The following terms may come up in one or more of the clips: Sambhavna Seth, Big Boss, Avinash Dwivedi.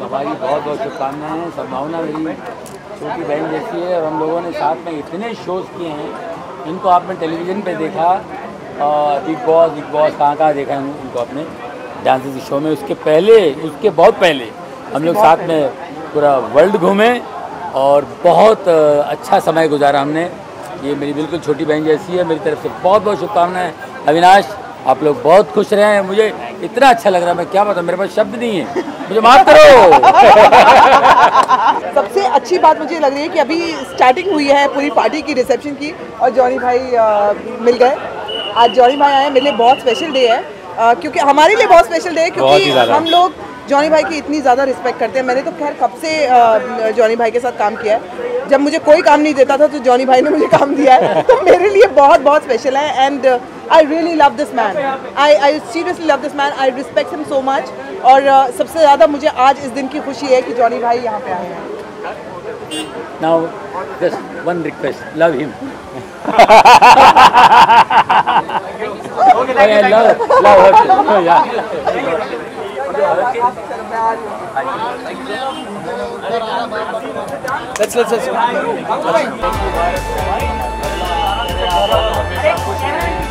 हमारी बहुत बहुत शुभकामनाएं हैं। संभावना मेरी छोटी बहन जैसी है और हम लोगों ने साथ में इतने शोज़ किए हैं। इनको आपने टेलीविज़न पे देखा और बिग बॉस कहाँ देखा है इनको आपने डांसिंग शो में। उसके पहले बहुत पहले हम लोग साथ में पूरा वर्ल्ड घूमे और बहुत अच्छा समय गुजारा हमने। ये मेरी बिल्कुल छोटी बहन जैसी है। मेरी तरफ से बहुत बहुत शुभकामनाएँ। अविनाश आप लोग बहुत खुश रहे हैं। मुझे इतना अच्छा लग रहा है मैं क्या बताऊं, मेरे पास शब्द नहीं है, मुझे माफ करो। सबसे अच्छी बात मुझे लग रही है कि अभी स्टार्टिंग हुई है पूरी पार्टी की, रिसेप्शन की, और जॉनी भाई मिल गए। आज जॉनी भाई आए, मेरे लिए बहुत स्पेशल डे है क्योंकि हमारे लिए बहुत स्पेशल डे है क्योंकि हम लोग जॉनी भाई की इतनी ज़्यादा रिस्पेक्ट करते हैं। मैंने तो खैर कब से जॉनी भाई के साथ काम किया है। जब मुझे कोई काम नहीं देता था तो जॉनी भाई ने मुझे काम दिया है, तो मेरे लिए बहुत बहुत स्पेशल है। And I really love this man. I seriously love this man. I respect him so much. और सबसे ज़्यादा मुझे आज इस दिन की खुशी है कि जॉनी भाई यहाँ पे आए हैं। Now just one request, love him. Okay, love her too. Yeah. Let's.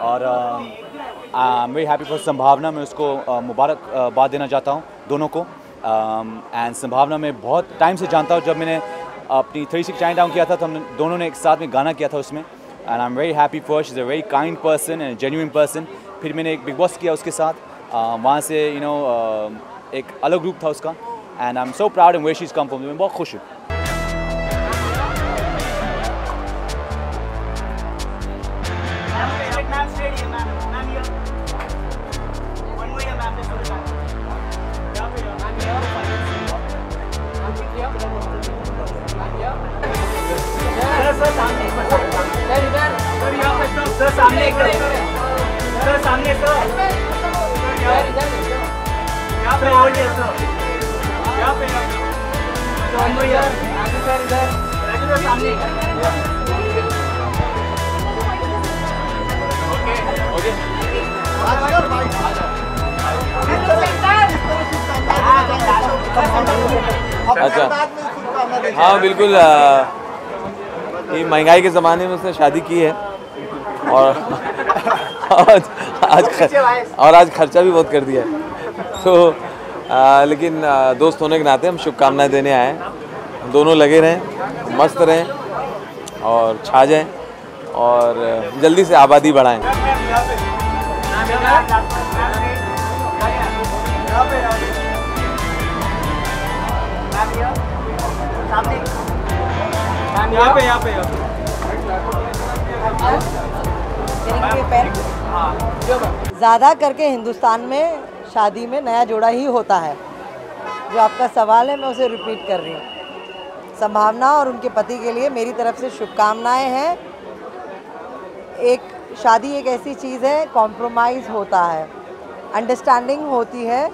और I am very happy for Sambhavna. मैं उसको मुबारकबाद देना चाहता हूँ दोनों को। एंड संभावना मैं बहुत टाइम से जानता हूँ। जब मैंने अपनी 36 चाइन डाउन किया था तो हम दोनों ने एक साथ में गाना किया था उसमें। And I am very happy for, she is a very kind person and genuine person. फिर मैंने एक बिग बॉस किया उसके साथ, वहाँ से यू नो एक अलग ग्रुप था उसका। And I am so proud and where she is come from. मैं बहुत खुश हूँ। अच्छा हाँ बिल्कुल, ये महंगाई के ज़माने में उसने शादी की है और आज खर्चा भी बहुत कर दिया है। तो लेकिन दोस्त होने के नाते हम शुभकामनाएं देने आए हैं। दोनों लगे रहें, मस्त रहें और छा जाएं और जल्दी से आबादी बढ़ाएं। ज़्यादा करके हिंदुस्तान में शादी में नया जोड़ा ही होता है। जो आपका सवाल है मैं उसे रिपीट कर रही हूँ। संभावना और उनके पति के लिए मेरी तरफ से शुभकामनाएं हैं एक शादी एक ऐसी चीज़ है, कॉम्प्रोमाइज़ होता है, अंडरस्टैंडिंग होती है।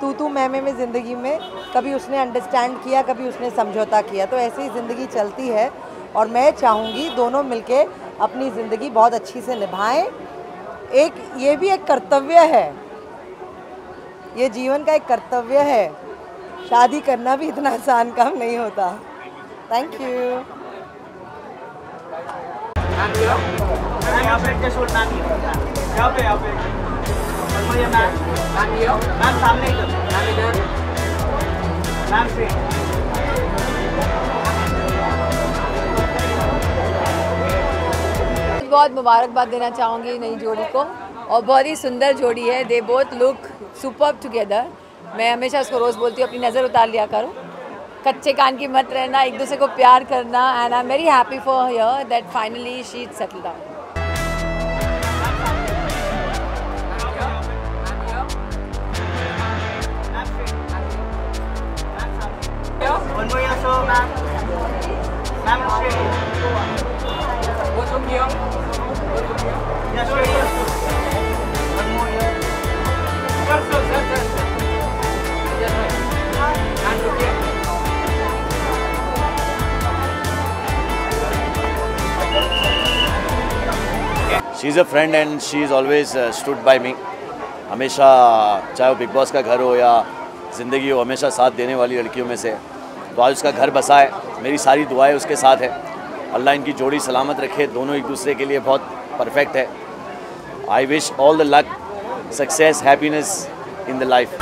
तू तू मैं में ज़िंदगी में कभी उसने अंडरस्टैंड किया, कभी उसने समझौता किया, तो ऐसे ही ज़िंदगी चलती है। और मैं चाहूँगी दोनों मिलके अपनी ज़िंदगी बहुत अच्छी से निभाएं। एक ये भी एक कर्तव्य है, ये जीवन का एक कर्तव्य है। शादी करना भी इतना आसान काम नहीं होता। Thank you. मैम सामने इधर मैम से बहुत मुबारकबाद देना चाहूँगी नई जोड़ी को, और बहुत ही सुंदर जोड़ी है। They both look superb together. मैं हमेशा उसको रोज़ बोलती हूँ अपनी नज़र उतार लिया करो, कच्चे कान की मत रहना, एक दूसरे को प्यार करना। And I am very happy for her that finally she is settled down. She is a friend and she is always stood by me. हमेशा चाहे वो बिग बॉस का घर हो या ज़िंदगी हो, हमेशा साथ देने वाली लड़कियों में से। तो आज उसका घर बसा है, मेरी सारी दुआएं उसके साथ है। अल्लाह इनकी जोड़ी सलामत रखे, दोनों एक दूसरे के लिए बहुत परफेक्ट है। I wish all the luck, success, happiness in the life.